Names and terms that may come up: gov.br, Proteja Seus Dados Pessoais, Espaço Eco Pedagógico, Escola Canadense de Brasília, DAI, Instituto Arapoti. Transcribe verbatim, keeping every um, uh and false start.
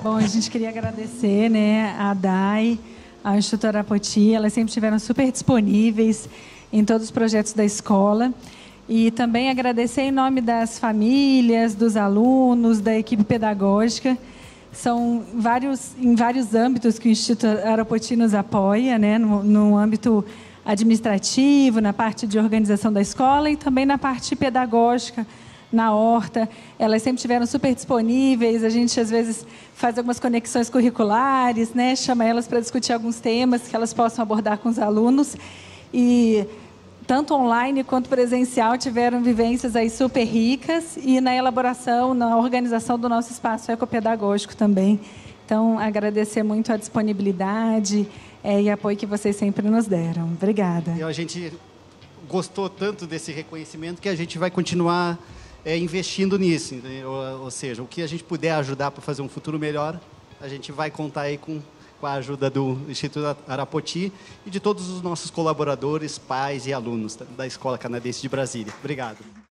Bom, a gente queria agradecer, né, a D A I, ao Instituto Arapoti. Elas sempre estiveram super disponíveis em todos os projetos da escola. E também agradecer em nome das famílias, dos alunos, da equipe pedagógica. São vários, em vários âmbitos que o Instituto Arapoti nos apoia, né, no, no âmbito administrativo, na parte de organização da escola e também na parte pedagógica, na horta. Elas sempre estiveram super disponíveis, a gente às vezes faz algumas conexões curriculares, né, chama elas para discutir alguns temas que elas possam abordar com os alunos. E tanto online quanto presencial tiveram vivências aí super ricas e na elaboração, na organização do nosso espaço ecopedagógico também. Então, agradecer muito a disponibilidade é, e apoio que vocês sempre nos deram. Obrigada. E a gente gostou tanto desse reconhecimento que a gente vai continuar é, investindo nisso. Né? Ou, ou seja, o que a gente puder ajudar para fazer um futuro melhor, a gente vai contar aí com... com a ajuda do Instituto Arapoti e de todos os nossos colaboradores, pais e alunos da Escola Canadense de Brasília. Obrigado.